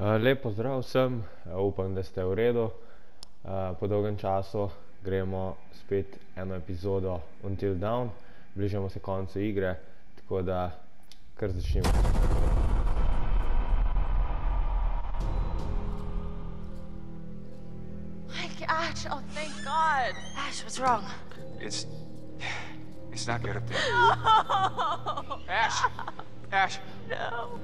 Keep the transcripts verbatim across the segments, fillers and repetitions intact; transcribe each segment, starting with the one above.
Lep pozdrav vsem, upam, da ste v redu. Po dolgem času gremo spet eno epizodo Until Dawn. Bližamo se koncu igre, tako da kar začnimo. Mike, Ash, oh thank God. Ash, what's wrong? It's... it's not good up there. No! Ash! Ash! No!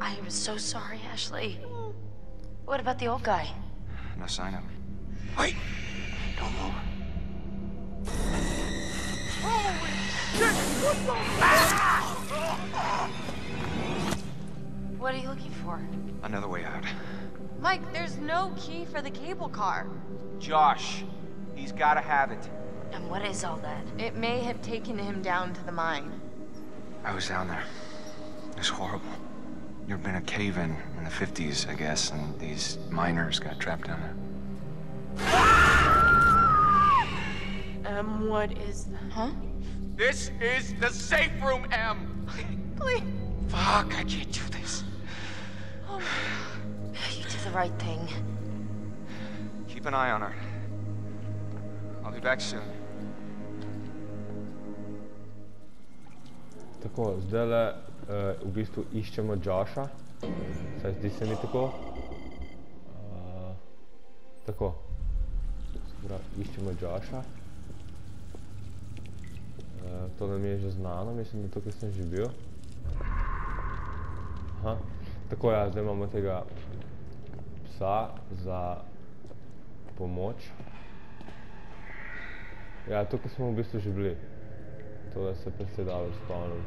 I am so sorry, Ashley. What about the old guy? No sign of him. Wait! Don't move. Holy shit! What the ah! What are you looking for? Another way out. Mike, there's no key for the cable car. Josh, he's gotta have it. And what is all that? It may have taken him down to the mine. I was down there. It was horrible. There'd been a cave-in in the fifties, I guess, and these miners got trapped down there. Um, what is the... huh? This is the safe room, Em! Please! Fuck, I can't do this. Oh, you did the right thing. Keep an eye on her. I'll be back soon. Tako, zdajle... Uh, v bistvu iščemo Josha, saj zdi se mi tako. Uh, tako, iščemo Josha. Uh, to nam je že znano, mislim, da tukaj sem že bil. Aha. Tako ja, zdaj imamo tega psa za pomoč. Ja, tukaj smo v bistvu že bili. To da se presedalo spomnim.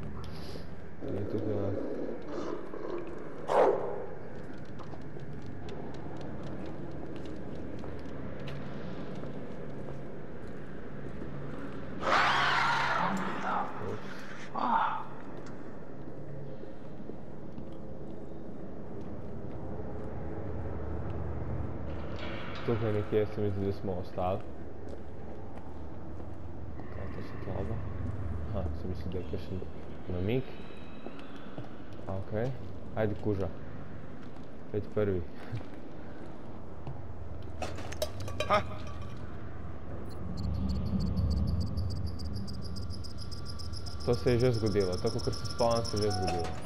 Je tukaj na... Tukaj nekje se mi zdi, da smo ostali. Kaj to se tloba? Aha, se mislim, da je kakšen namik. Ok, ajde kuža. Pet prvi. Ha! To se je že zgodilo, tako kot se spavljam, se je že zgodilo.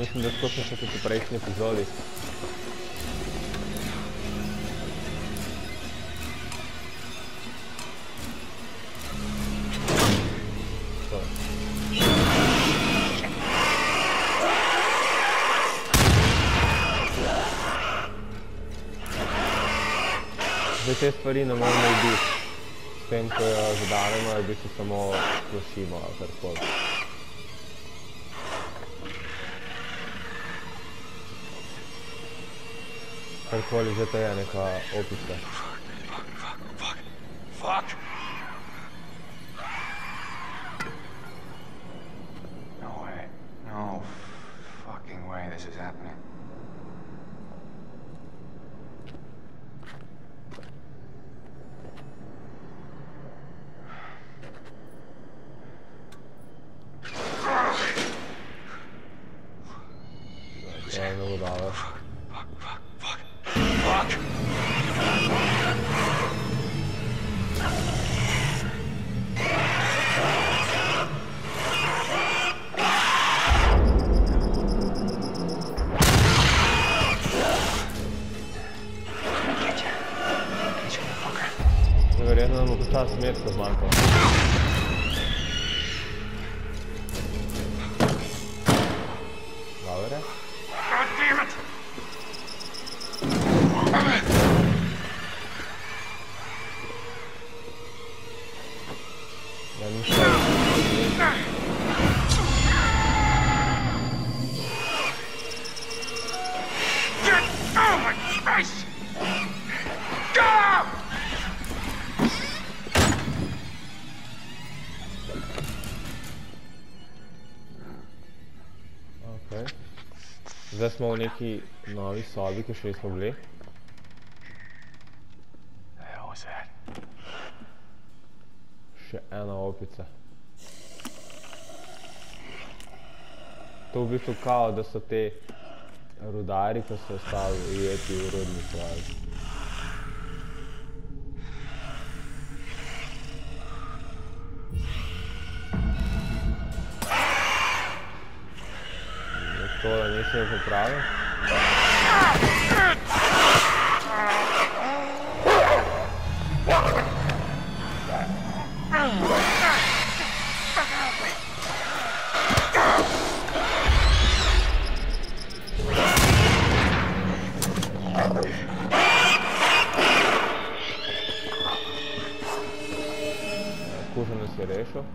Mislim, da tako sem še kot v prejšnji epizodi. Zdaj te stvari ne moramo ubiti. S tem, ko jo zadaremo, jo v bistvu samo splašimo ali karkoli. Karkoli že to je neka opica. вероятно, нам нужна смерть Марка. Валерия? Я мешаю. Zdaj smo v neki novi sobi, ki še nismo bili. Še ena opica. To v bistvu kao, da so te rudari, ki so ostali ujeti v rodni straži. Tole nisem popravil. Kuženo si rešil.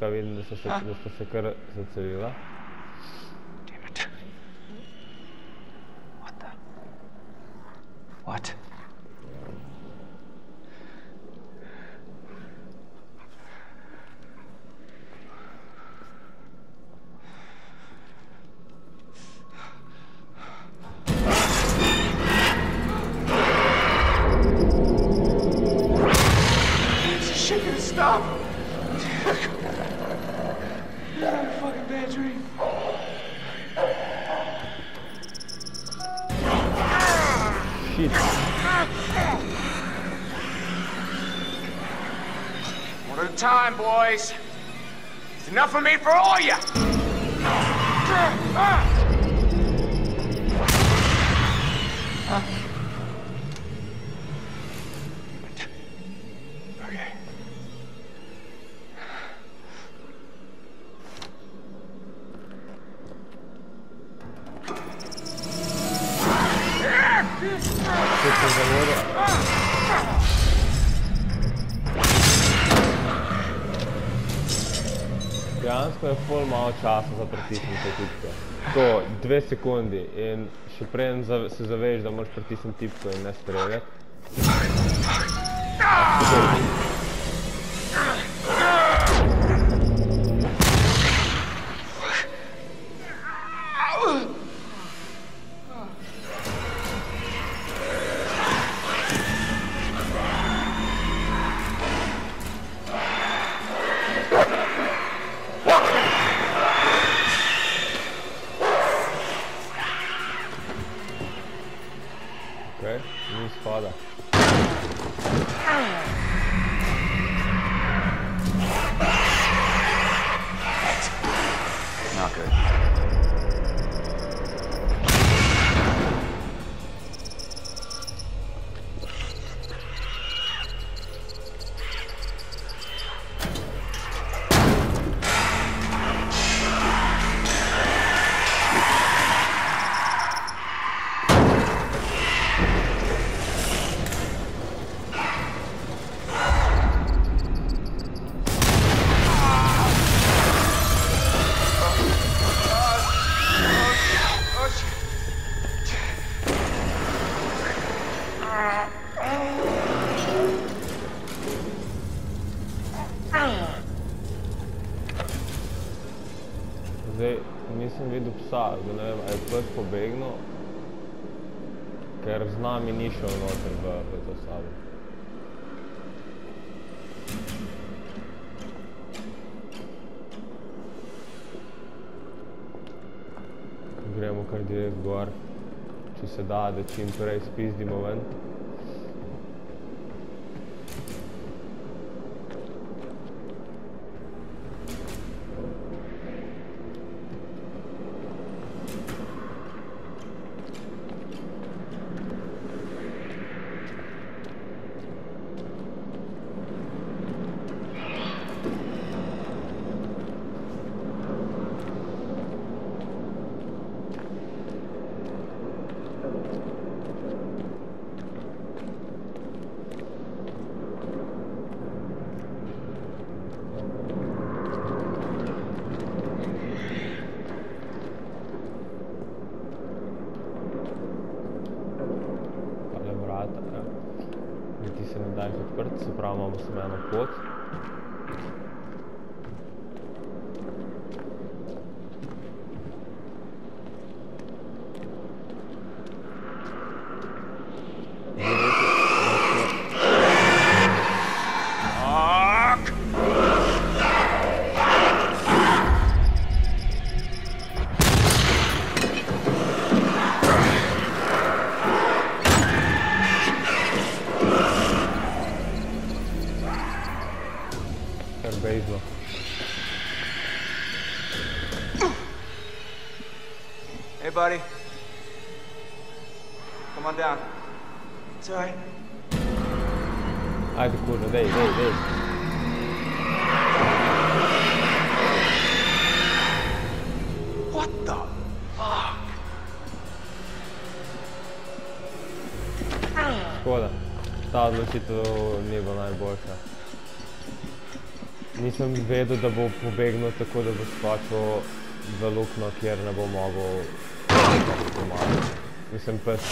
Vidim, da sta se kar zacevila. Time, boys. It's enough of me for all of you. Huh? Okay. Dejansko je ful malo časa za pritisniti tipke. Tako, dve sekundi in še preden se zaveš, da moraš pritisniti tipko in ne streljati. Psa, da ne vem, ali je ples pobegnil, ker z nami ni šel noter v to sabo. Gremo kar direkt gor, če se da, da čim prej spizdimo ven. Odločitev ni bila najboljša. Nisem vedel, da bo pobegnil tako, da bo skočil v lukno, kjer ne bo mogel pomagati. Mislim, pes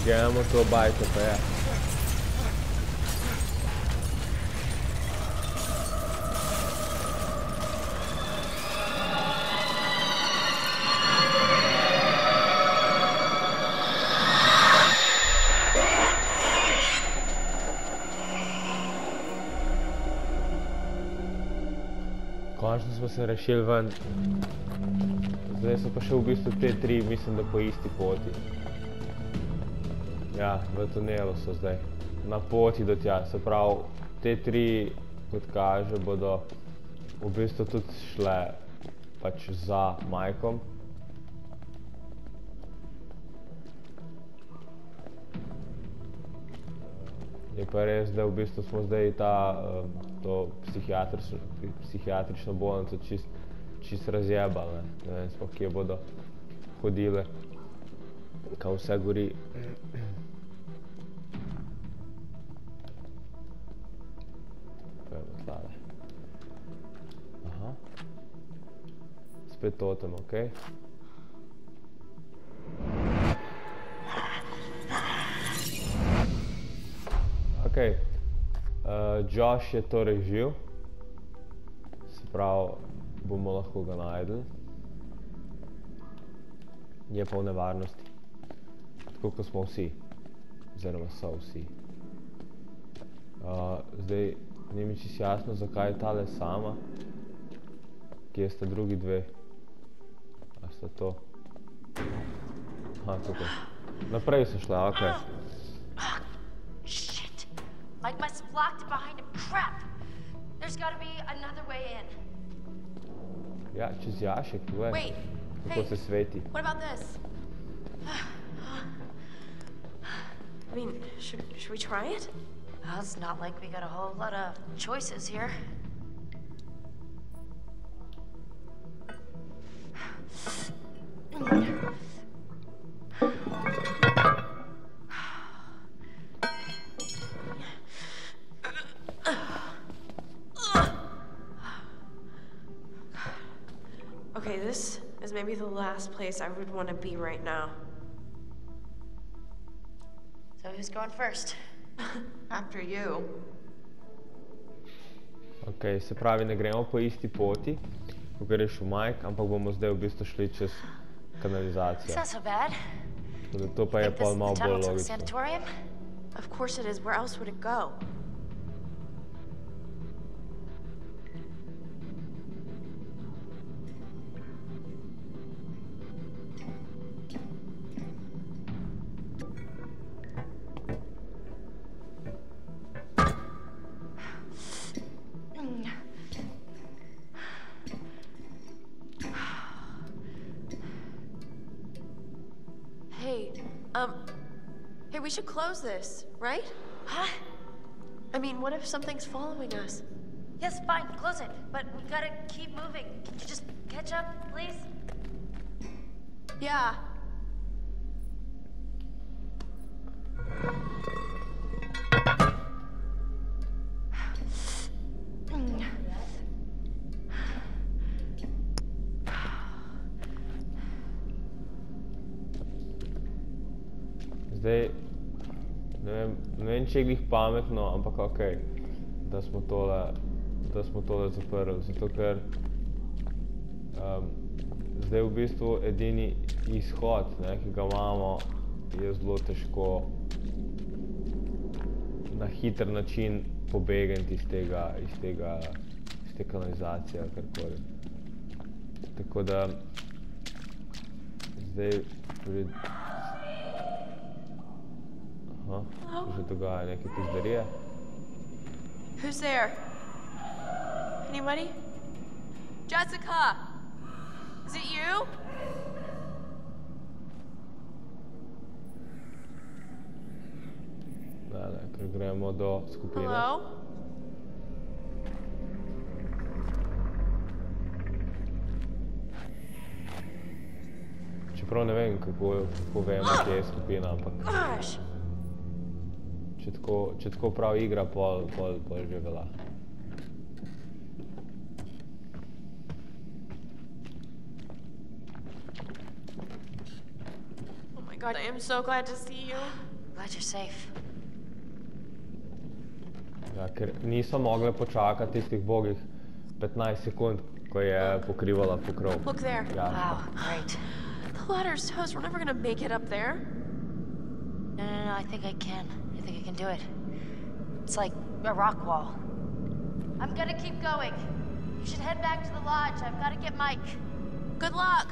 Zgajamo to bajko, pa ja. Končno smo se rešili ven. Zdaj so pa še v bistvu te tri, mislim, da po isti poti. Ja, v tunelu so zdaj. Na poti do tja. Se pravi, te tri, kot kaže, bodo v bistvu tudi šle pač za Mikeom. Je pa res, da v bistvu smo zdaj to psihiatrično bolnico čist razjebali, ne vem smo, kje bodo hodile, kao vse gori. Pojmo tlale. Aha. Spet totem, okej. Okej, Josh je torej živ, se pravi, bomo lahko ga najdeli. Je pa v nevarnosti, tako kot smo vsi, oziroma so vsi. Zdaj, ni mi čisto jasno, zakaj je tale sama, kje sta drugi dve, a sta to? Aha, tukaj. Naprej so šla, okej. Mike must have locked it behind a prep. There's got to be another way in. Yeah, čez jašek, gled. Wait, hey, what about this? I mean, should, should we try it? Well, it's not like we got a whole lot of choices here. Maybe the last place I would want to be right now. So who's going first? After you. Okay, se pravi, ne gremo po isti poti, ko greš v Mike, ampak bomo zdaj v bistvu šli čez Kanalizacija. It's not so bad. To pa je pol malo bolj logično. Of course it is. Where else would it go? We should close this, right? Huh? I mean, what if something's following us? Yes, fine, close it. But we gotta keep moving. Can you just catch up, please? Yeah. Zdaj... Ne vem, ne vem, če je glih pametno, ampak okej, da smo tole, da smo tole zaprli, zato ker zdaj v bistvu edini izhod, ki ga imamo, je zelo težko na hiter način pobegati iz tega, iz tega, iz te kanalizacije, karkoli. Tako da, zdaj pred... Who's there? Anybody? Jessica! Is it you? Hello? Čeprav ne vem, kako vemo, kje je skupina, ampak... Če tako prav igra, pol že velja. Oh my god, I am so glad to see you. Glad you're safe. Ja, ker niso mogle počakati tistih bogih petnajst sekund, ko je pokrivala pokrov. Look there. Wow, great. The ladder's toast, we're never gonna make it up there. No, no, no, I think I can. I think I can do it. It's like a rock wall. I'm gonna keep going. You should head back to the lodge. I've gotta get Mike. Good luck!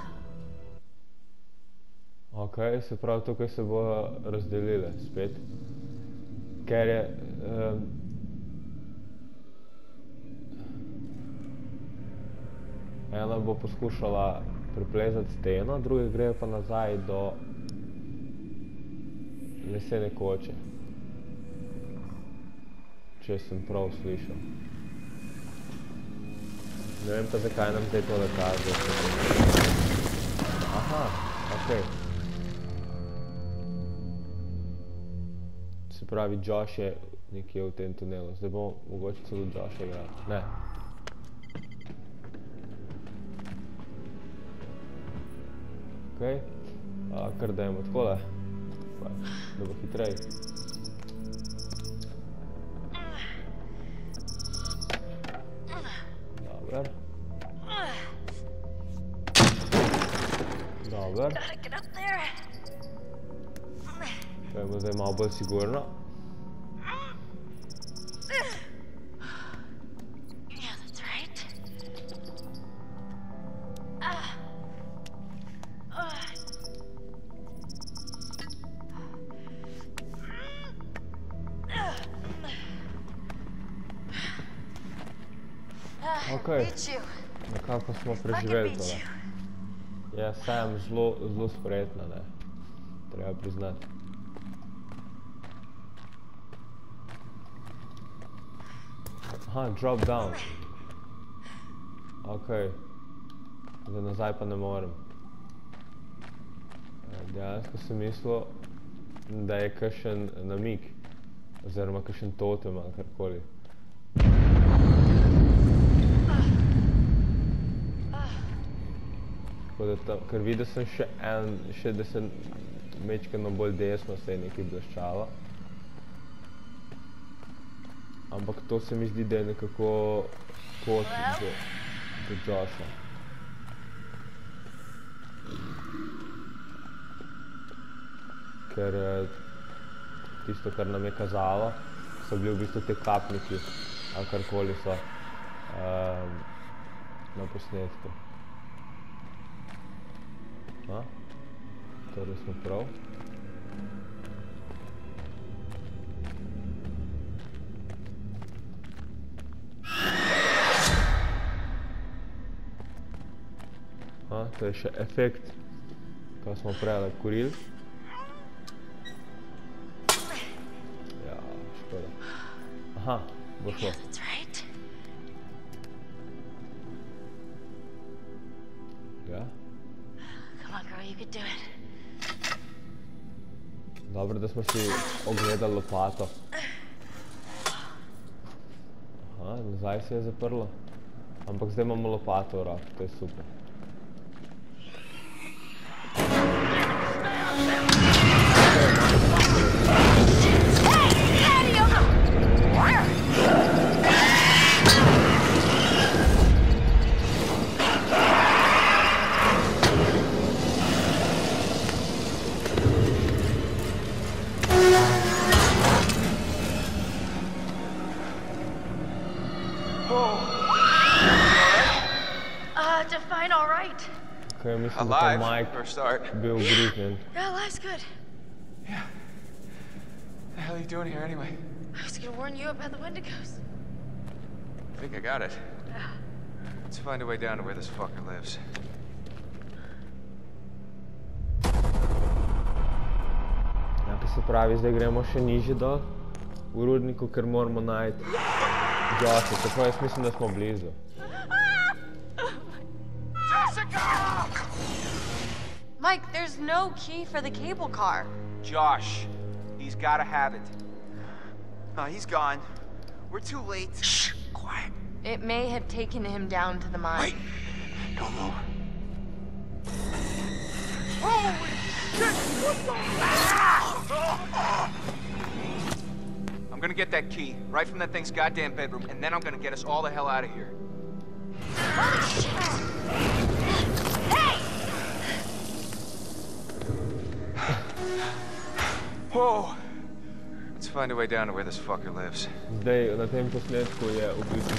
Okay, se pravi, tukaj se bo razdelile spet. Ker je... Ena bo poskušala preplezati steno, druge grejo pa nazaj do lesene koče. Če sem prav slišal. Ne vem pa, zakaj nam zdaj tole kaže. Aha, okej. Se pravi, Josh je nekje v tem tunelu. Zdaj bomo mogoče celo Josha igrali. Ne. Okej. Kar dajemo takole. Da bo hitrej. Dobar. Dobar. Pojmo zdaj malo bolj sigurno. Nekako smo preživeli tole. Ja, sam zelo spretna, ne. Treba priznati. Aha, drop down. Okej. Zdaj nazaj pa ne morem. Dejansko sem mislil, da je kakšen namik. Oziroma kakšen totem ali karkoli. Ker videl sem še en, še da sem mečkano bolj desno se je nekaj bleščalo. Ampak to se mi zdi, da je nekako pot do Josha. ker tisto, kar nam je kazalo, so bili v bistvu te kapniki ali karkoli so um, na posnetku. No, torej smo prav. No, to je še efekt, ko smo prej kurili. Ja, škoda. Aha, bo šlo. Ja. Dobro, da smo si ogledali lopato. Aha, nazaj se je zaprlo. Ampak zdaj imamo lopato v roki, to je super. Alive, Mike, for a start. Bill Griffin. Yeah, life's good. Yeah. What the hell are you doing here anyway? I was gonna warn you about the Windigos. I think I got it. Yeah. Let's find a way down to where this fucker lives. Ja, to se pravi, zdaj gremo še nižje do v rudniku, ker moramo najti Josha. Tako jaz mislim, da smo blizu. Mike, there's no key for the cable car. Josh, he's gotta have it. No, he's gone. We're too late. Shh, quiet. It may have taken him down to the mine. Wait, don't move. Holy shit, what the ah! I'm gonna get that key, right from that thing's goddamn bedroom, and then I'm gonna get us all the hell out of here. Holy shit! Whoa! Let's find a way down to where this fucker lives. Zdaj, na tem posnetku je v bistvu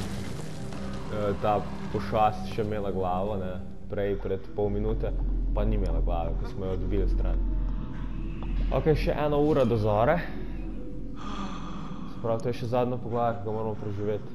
ta pošast še imela glavo, ne? Prej, pred pol minute, pa ni imela glave, ko smo jo odbili stran. Ok, še ena ura do zore. Sprav, to je še zadnja poglavja, ki ga moramo preživeti.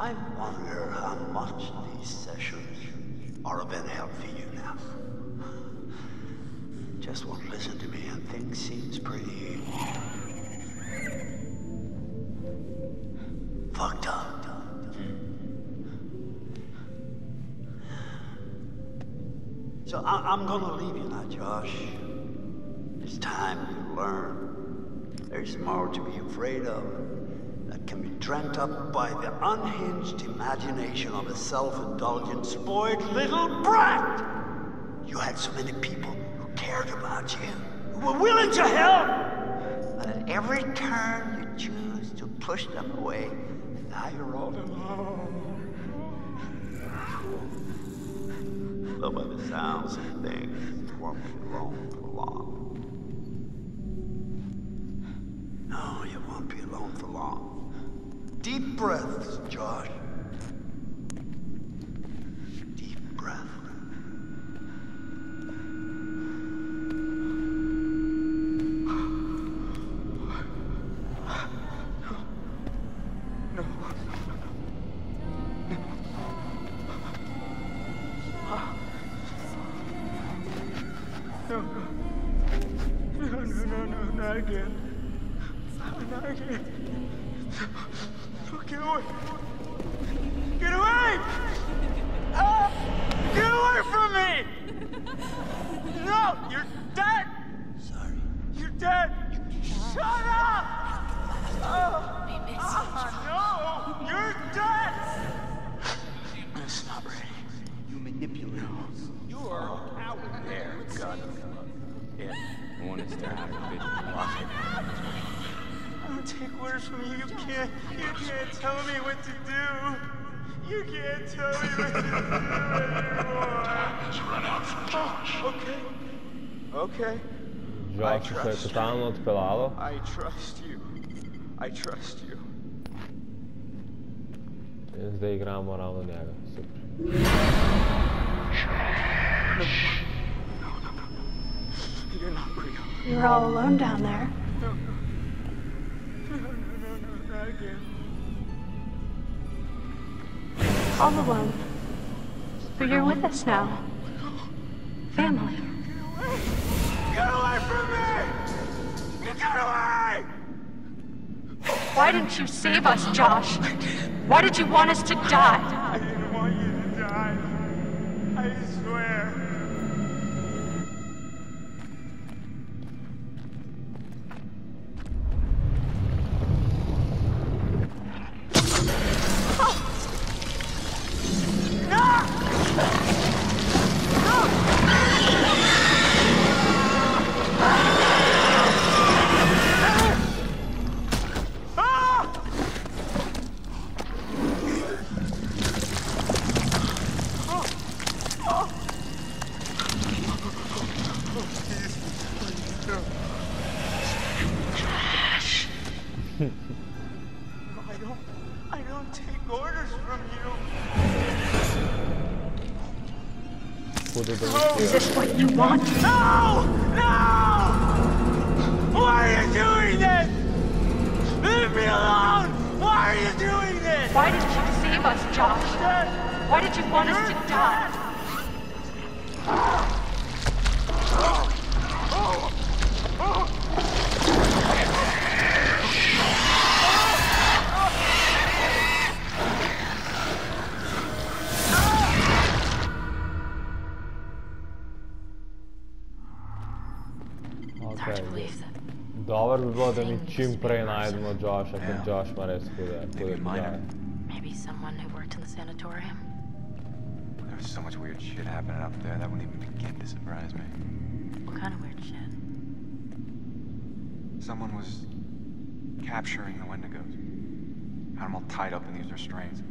I wonder how much these sessions are of any help for you now. Just won't listen to me and things seems pretty fucked up. So I I'm gonna leave you now, Josh. It's time you learn. There's more to be afraid of. That can be dreamt up by the unhinged imagination of a self-indulgent, spoiled little brat! You had so many people who cared about you, who were willing to help! But at every turn, you choose to push them away, and now you're all alone. Though by the sounds of things, it won't be alone for long. No, you won't be alone for long. Deep breaths, Josh. Deep breath. No. No. No. No, no, no, no, not again. Not again. Get away! Get away! Oh, get away from me! No, you're dead! Sorry. You're dead! Shut up! Oh, oh no! You're dead! That's not right. You manipulate. You are out there. God. Yeah. I want to stare at that bitch lost it. I'm gonna take orders from you. You can't, you can't tell me what to do. You can't tell me what to do anymore. Time has run out for Josh. Oh, okay. Okay. Josh, se totalno odpeljalo. I trust you. I trust you. Zdaj igramo ravno njega. Super. You're not real. You're all alone down there. No, no, no, no, no, not again. All alone. But you're with us now. Family. Get away from me! Get away! Why didn't you save us, Josh? Why did you want us to die? I didn't want you to die. I swear. Is this what you want? No! No! Why are you doing this? Leave me alone! Why are you doing this? Why did you save us, Josh? Why did you want us to die? Dobar bi bilo, da mi čim prej najdemo Josha, ker Josh ima res hude težave. Maybe someone who worked in the sanatorium. There was so much weird shit happening up there that wouldn't even begin to surprise me. What kind of weird shit? Someone was capturing the Windigos. Had them all tied up in these restraints.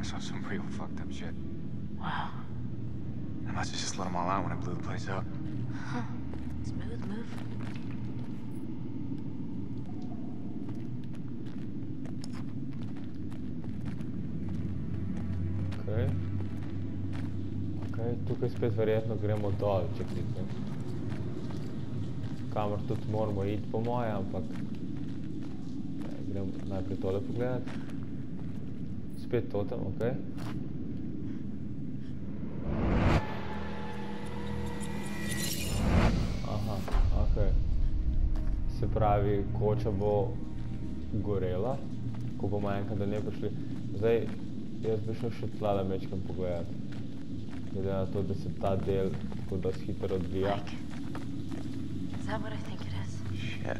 I saw some real fucked up shit. Wow. I must have just let them all out when I blew the place up. Huh. Smooth move. Okay. Okay, tukaj spet verjetno gremo dol, če kliknem. Kamor tudi moramo iti po moje, ampak gremo najprej tole pogledati. Spet totem, okej. Aha, okej. Se pravi, koča bo gorela, ko bomo enkrat do nje prišli. Zdaj, jaz bi šel še tlale mečkam pogledati. Glede na to, da se ta del tako dost hitro odvija. Mike, is that what I think it is? Shit.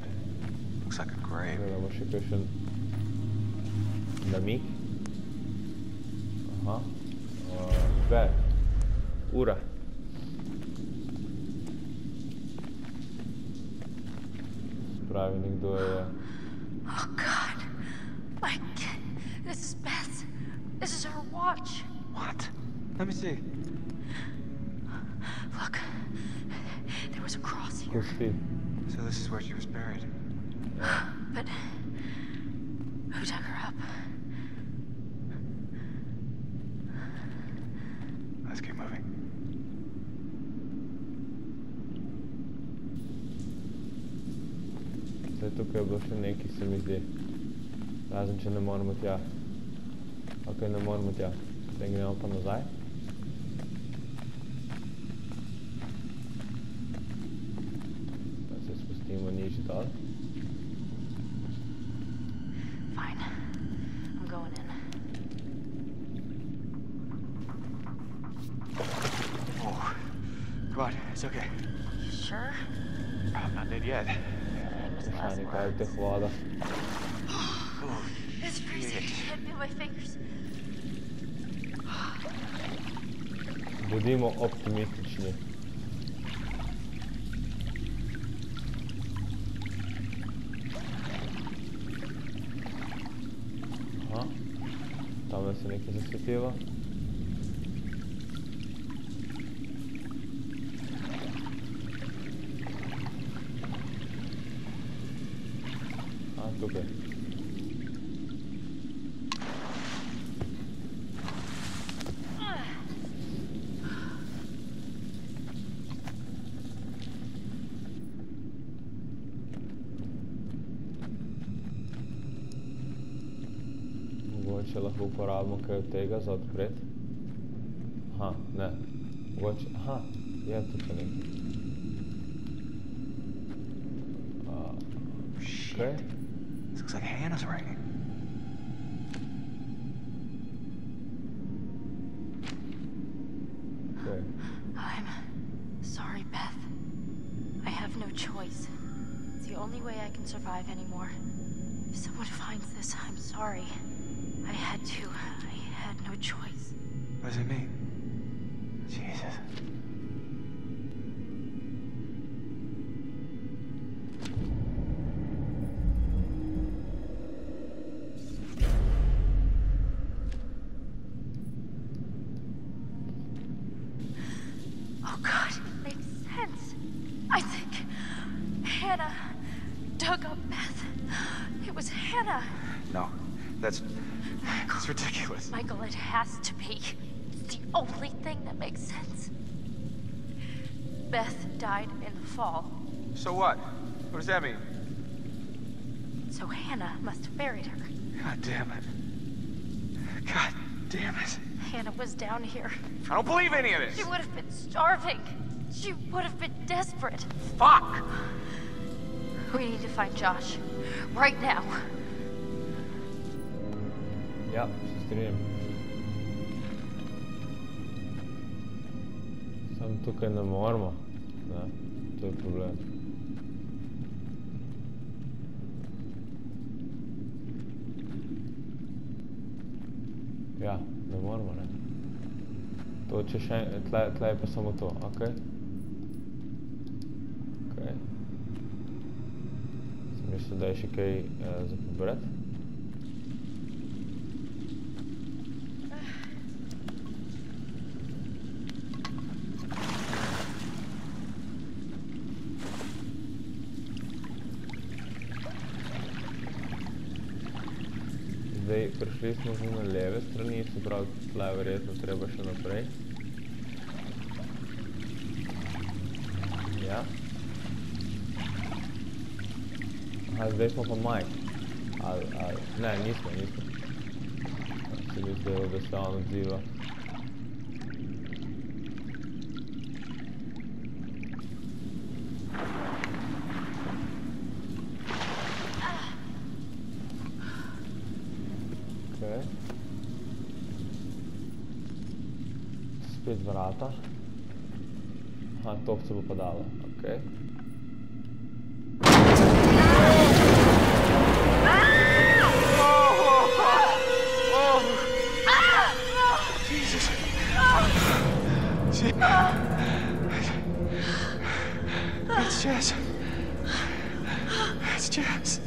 Looks like a grave. Zdaj, da bo še kakšen namik. Aha. Zdaj. Ura. Spravi, nekdo je... Oh, God. Mike, this is Beth. This is her watch. What? Let me see. Look, there was a cross here. So this is where she was buried. But who dug her up? Let's keep moving. Zdaj tukaj je bilo še nekaj, se mi zdi. Razen, če ne moramo tja. Ok, ne moramo tja. Zdaj gremo pa nazaj. Pa se spustimo nič dol. Fine. I'm going in. Oh. Come on, it's okay. You sure? I'm not dead yet. Šani, kaj te hlada. It's freezing. I can't feel my fingers. Budimo optimistični. Jasmine, kiedy sklepiła. A, tutaj. Če lahko uporabimo kaj od tega za odpret? Aha, ne. Mogoče, aha, je tukaj nekaj. Okej. Looks like Hannah's ringing. Okej. I'm sorry, Beth. I have no choice. It's the only way I can survive anymore. If someone finds this, I'm sorry. I had to. I had no choice. What does it mean? Jesus. Oh God, it makes sense. I think Hannah dug up Beth. It was Hannah. No, that's. It's ridiculous. Michael, it has to be. It's the only thing that makes sense. Beth died in the fall. So what? What does that mean? So Hannah must have buried her. God damn it. God damn it. Hannah was down here. I don't believe any of this. She would have been starving. She would have been desperate. Fuck! We need to find Josh. Right now. Ja, se strinjam. Samo tukaj ne moramo. Ne, to je problem. Ja, ne moramo, ne. To če še, tle je pa samo to, okej? Okej. Sem mislil, da je še kaj za pobrati. Prišli smo že na leve strani, se pravi, tle je verjetno treba še naprej. Ja. Aha, zdaj smo pa Mike. Ali, ali, ne, nismo, nismo. Se mi zdaj, da se on odziva. Spet vrata. Aha, top se bo pa dala, okej. Jesus. It's Jess. It's Jess.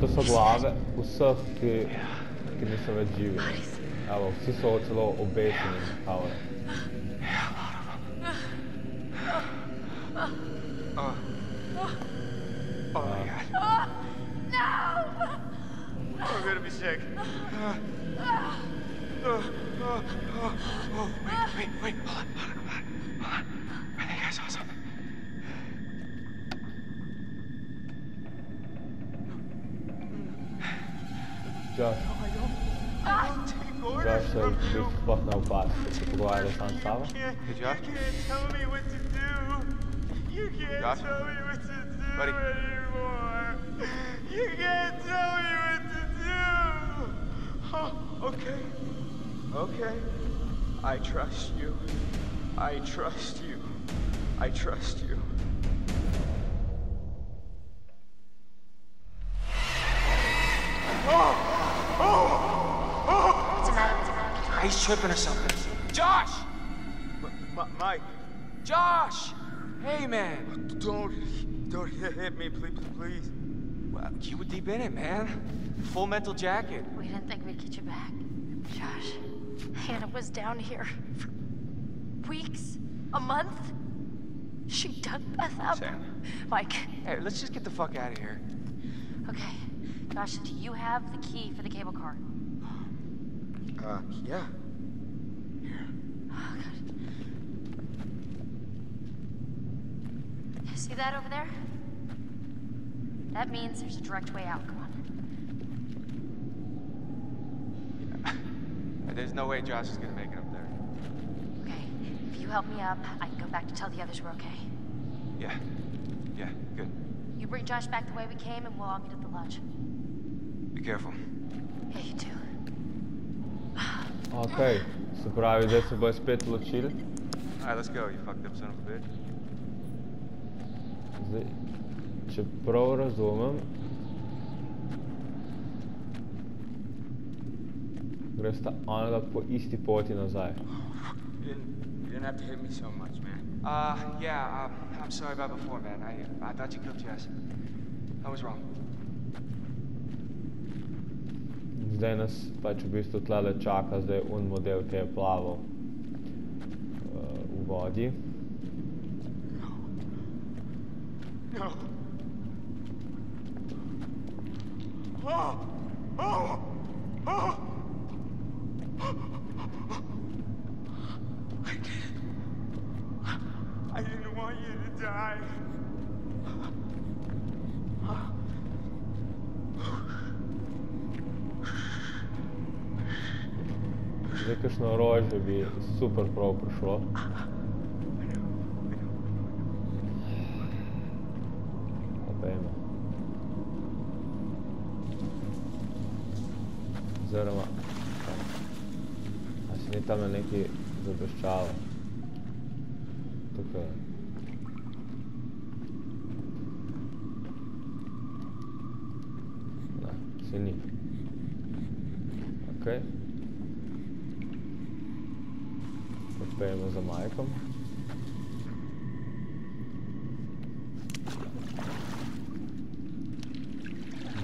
To so glave vseh, ki niso več živi. Evo, vsi so celo obeseni. I'm gonna be sick. Wait, wait, wait, hold on, hold on, hold on. I think I saw something. Josh. Josh says we fuck no bots. Go out of town, Sava. Hey, Josh. You can't tell me what to do. You can't Josh? tell me what to do Buddy. anymore. You can't tell me what to do. Huh? Okay. Okay. I trust you. I trust you. I trust you. Oh! Oh! Oh! What's the matter? Ice tripping or something. Josh! M- Mike. Josh! Hey, man. Don't, don't hit me, please, please. Well, you were deep in it, man. Full mental jacket. We didn't think we'd get you back. Josh, Hannah was down here for weeks, a month. She dug Beth up. Sam. Mike. Hey, let's just get the fuck out of here. Okay. Josh, do you have the key for the cable car? Uh, yeah. Here. Oh, God. You see that over there? That means there's a direct way out. Come on. Yeah. There's no way Josh is gonna make it up there. Okay. If you help me up, I can go back to tell the others we're okay. Yeah. Yeah, good. You bring Josh back the way we came, and we'll all meet at the lodge. Be careful. Yeah, you too. Okay, se pravi, zdaj se bojo spet ločili. Alright, let's go, you fucked up son of a bitch. Zdaj, če prav razumem, gresta onega po isti poti nazaj. You didn't, you didn't have to hit me so much, man. Uh, yeah, um, I'm sorry about before, man. I, I thought you killed Jess. I was wrong. Zdaj nas pač v bistvu tlele čaka, zdaj un model, ki je plaval uh, v vodi. No. No. Oh. Oh. Oh. I didn't. I didn't want you to die. Zdaj, kakšno orožje bi super prav prišlo. Pa pejmo. Oziroma, a si ni tam na neki zableščalo. Tukaj. Ne, se ni. Okej. Pejmo za Mike'om.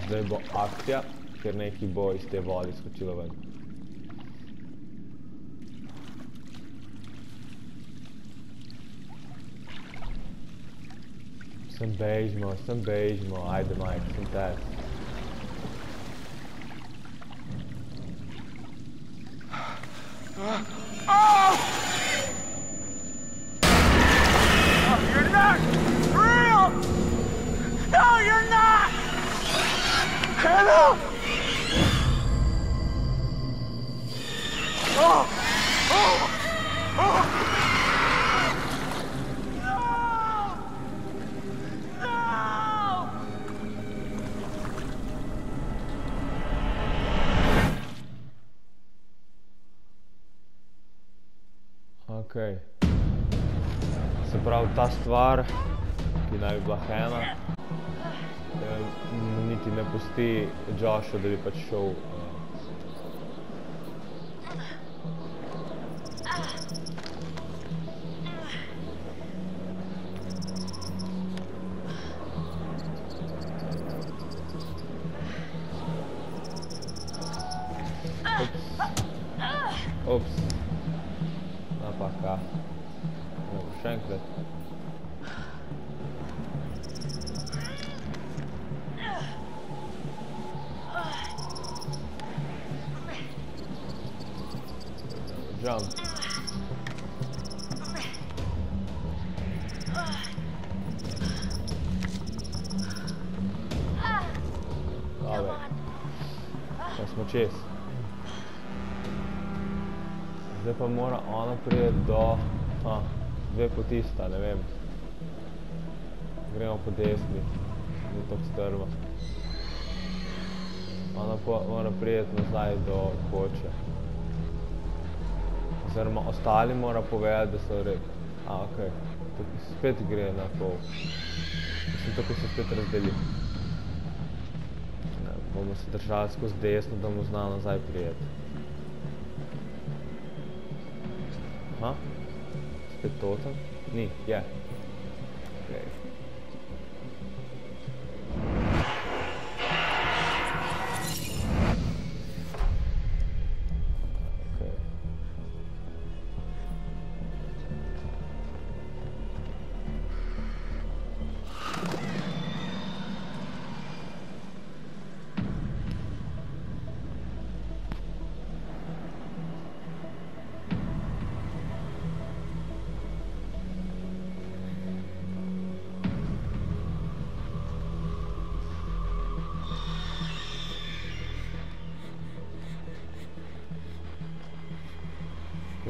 Zdaj bo akcija, ker neki bo iz te vode skočilo ven. Sem bežimo, sem bežimo, ajde Mike, sem test. Okay. Se pravi, ta stvar, ki naj bi bila Hannah, niti ne pusti Joshu, da bi pač šel. Zdaj pa mora ona prijeti do ah, dve potista, ne vem. Gremo po desni, zdaj to strva. Ona pa mora prijeti nazaj do koče. Oziroma, ostali mora povedati, da so rekli. A, okej, okay. Spet gre na pol. Mislim, tako se spet razdeli. Bomo se držali skozi desno, da mu zna nazaj prijeti. huh? The daughter? Nee, yeah. Okay.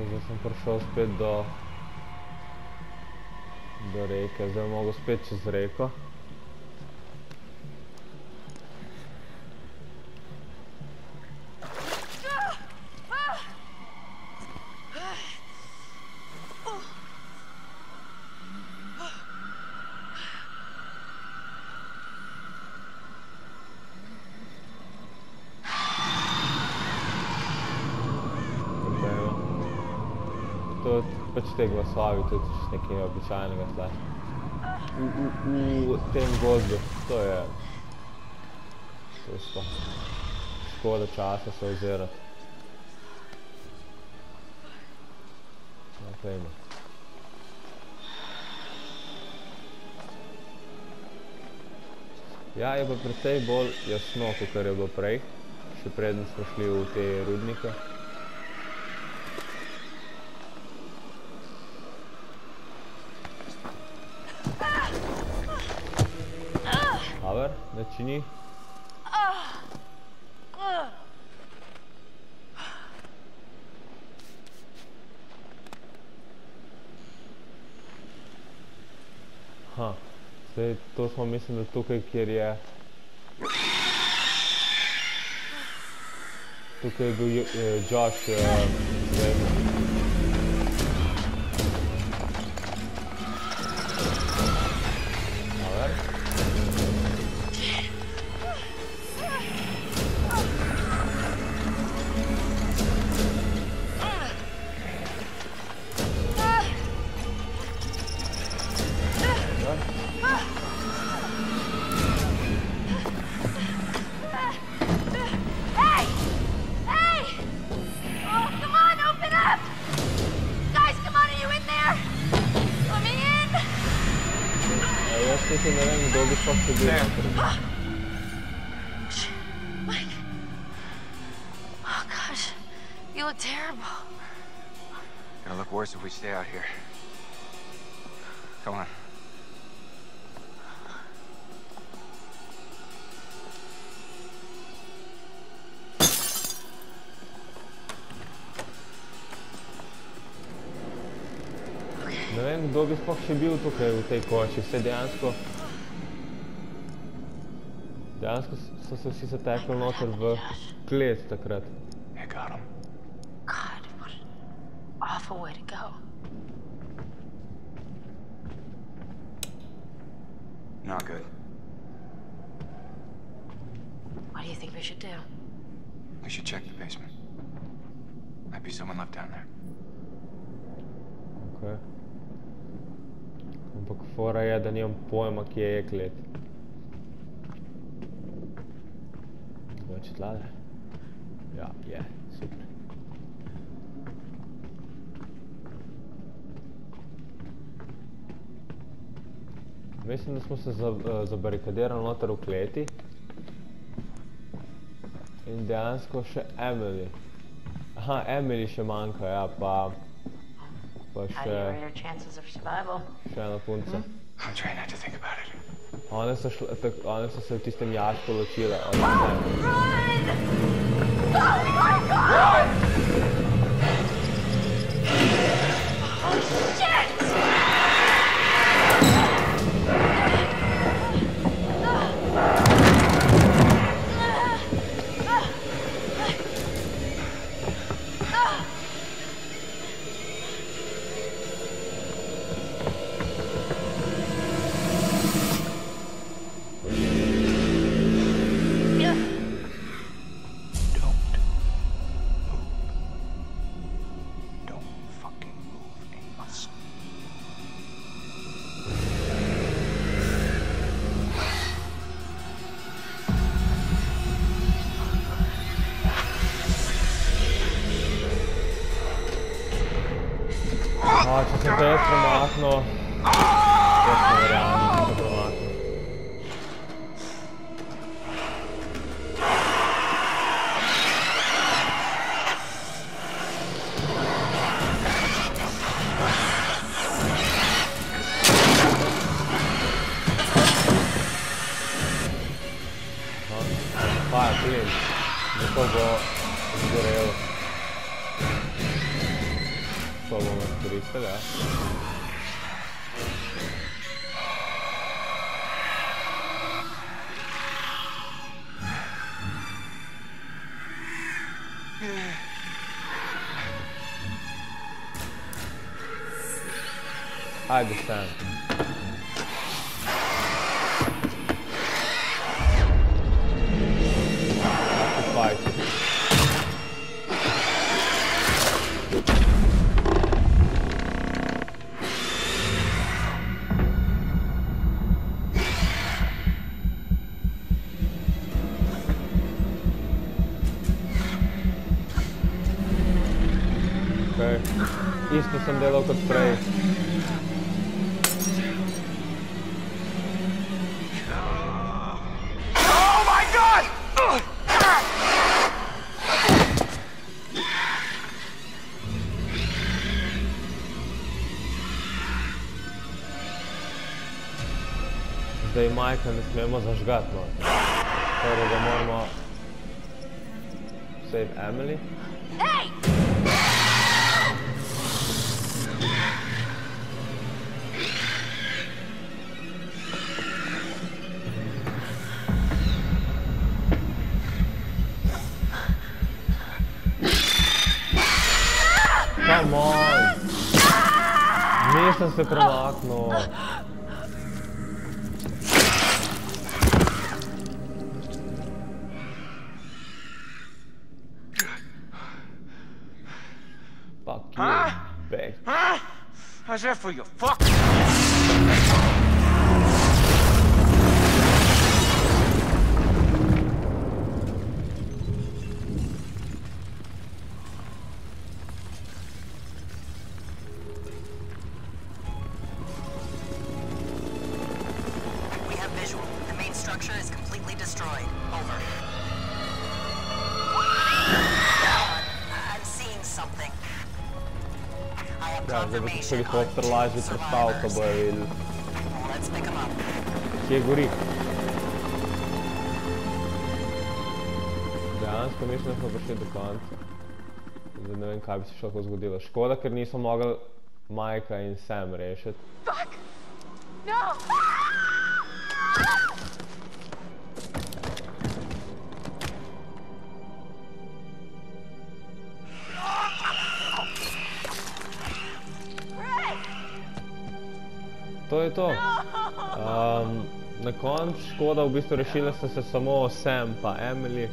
Zdaj sem prišel spet do do reke, zdaj mogo spet čez reko. Te glasovi tudi še nekaj običajnega slaš. V tem gozdu, to je škoda časa se ozirati. Naprej ima. Ja, je pa precej bolj jasno, kot je bilo prej, še predno smo šli v te rudnike. Načini. Ha, zdaj to smo mislim, da tukaj, kjer je... Tukaj je bil Josh, zdaj... Kdo bi sploh še bil tukaj v tej koči, vse dejansko dejansko so se vsi zatekli noter v klet takrat. I got him. God, what an awful way to go. Not good. What do you think we should do? We should check the basement. Might be someone left down there. Okay. Ampak fora je, da nimam pojma, kje je klet. Več tlade? Ja, je, super. Mislim, da smo se zabarikadirali noter v kleti. In dejansko še Emily. Aha, Emily še manjka, ja, pa... Še ena punca. One so se v tistem jašku ločile. A, če sem to jaz premaknil, jaz ne verjamem, da sem to premaknil. Zato bo zgorel. To bomo koristili, ja. Ajde sam. Isto sem delal kot prej. Oh my god! Zdaj Majka ne smemo zažgati, no. Torej ga moramo... Save Emily. Nisem se premaknil. Fuck you, bitch. Huh? How's that for you, fuck? Helikopter lažje prestal s toboj in kje gori. Dejansko mislim, da smo prišli do konca. Zdaj ne vem, kaj bi se še lahko zgodilo. Škoda, ker niso mogli Majka in Sam rešiti. Fuck! No! To je to. Na koncu škoda, v bistvu rešila sta se samo Sam pa Emily,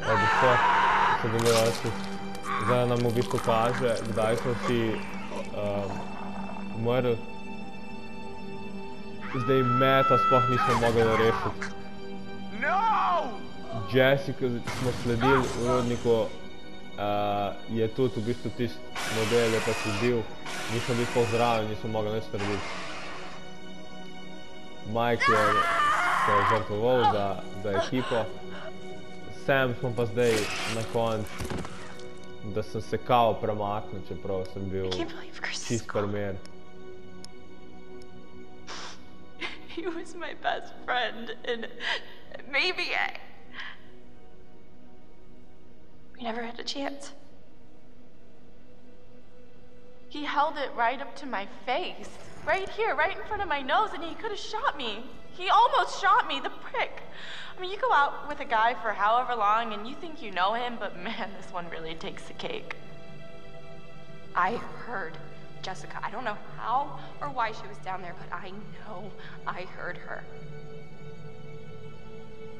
od vseh sodelujočih. Zdaj nam v bistvu kaže, kdaj so vsi umrli. Zdaj Matta sploh nismo mogli rešiti. Jessica smo sledili v rodniku, je tudi v bistvu tist model je pa sledil. Nismo bili sploh zraven, nismo mogli nič narediti. Mike se je žrtvoval za ekipo. Sam smo pa zdaj na koncu, da sem se kao premaknil, čeprav sem bil čist primer. He was my best friend and maybe I... We never had a chance. He held it right up to my face. Right here, right in front of my nose, and he could have shot me. He almost shot me, the prick. I mean, you go out with a guy for however long and you think you know him, but man, this one really takes the cake. I heard Jessica. I don't know how or why she was down there, but I know I heard her.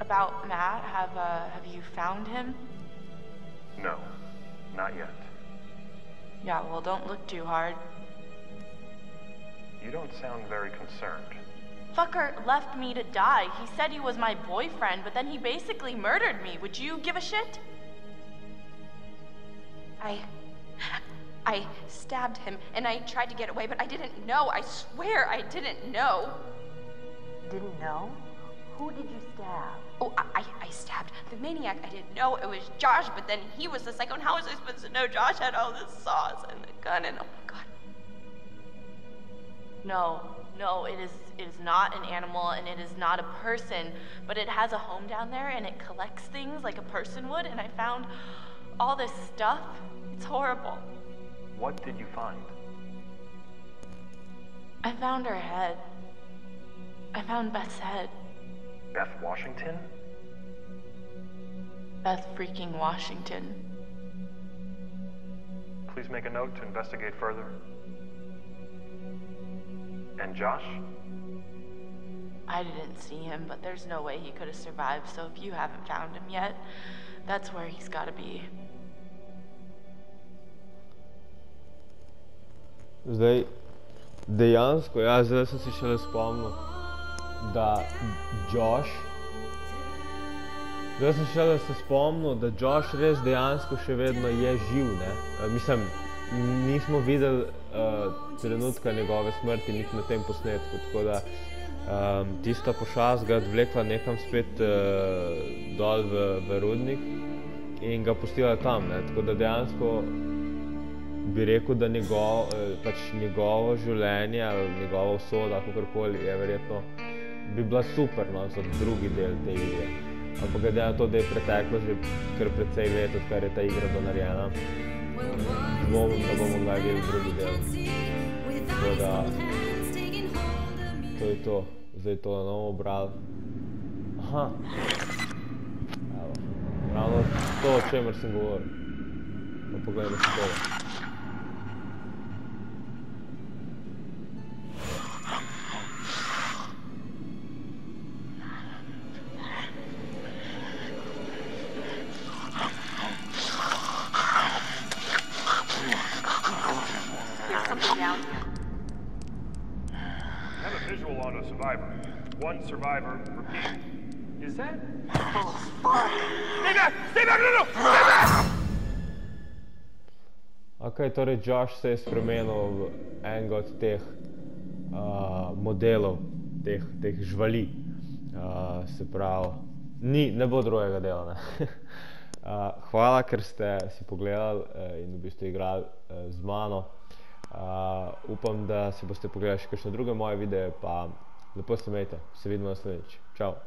About Matt, have, uh, have you found him? No, not yet. Yeah, well, don't look too hard. You don't sound very concerned. Fucker left me to die. He said he was my boyfriend, but then he basically murdered me. Would you give a shit? I... I stabbed him, and I tried to get away, but I didn't know. I swear I didn't know. Didn't know? Who did you stab? Oh, I, I, I stabbed the maniac. I didn't know it was Josh, but then he was the psycho, and how was I supposed to know Josh had all the saws and the gun and oh my god. No, no, it is, it is not an animal, and it is not a person, but it has a home down there, and it collects things like a person would, and I found all this stuff. It's horrible. What did you find? I found her head. I found Beth's head. Beth Washington? Beth freaking Washington. Please make a note to investigate further. And Josh? I didn't see him, but there's no way he could have survived, so if you haven't found him yet, that's where he's gotta be. Zdaj, dejansko, ja, zdaj sem si šele spomnil, da Josh, zdaj sem šele se spomnil, da Josh res dejansko še vedno je živ, ne? Mislim, nismo videli uh, trenutka njegove smrti nik na tem posnetku, tako da um, tista pošast ga odvlekla nekam spet uh, dol v, v rudnik in ga pustila tam, ne? Tako da dejansko bi rekel, da njegov, pač njegovo življenje, njegova usoda, kakorkoli je verjetno, bi bila super, no, za drugi del te igre. Ampak glede na to, da je preteklo že kar precej let, odkar je ta igra bila narejena, dvomim, da bomo kdaj videli drugi del. Tako da, to je to. Zdaj to na novo brali. Aha. Evo. Ravno to, o čemer sem govoril. Pa pogledajmo se tole. Survivor, repeat. Is that? Oh, fuck. Stay back! Stay back! No, no! Stay back! Okay, torej Josh se je spremenil v enega od teh uh, modelov, teh, teh žvali. Uh, se pravi, ni, ne bo drugega dela, ne. uh, hvala, ker ste si pogledali uh, in v bistvu igrali uh, z mano. Uh, upam, da si boste pogledali še kakšne druge moje videe, pa lepo se imejte, se vidimo naslednjič. Čau.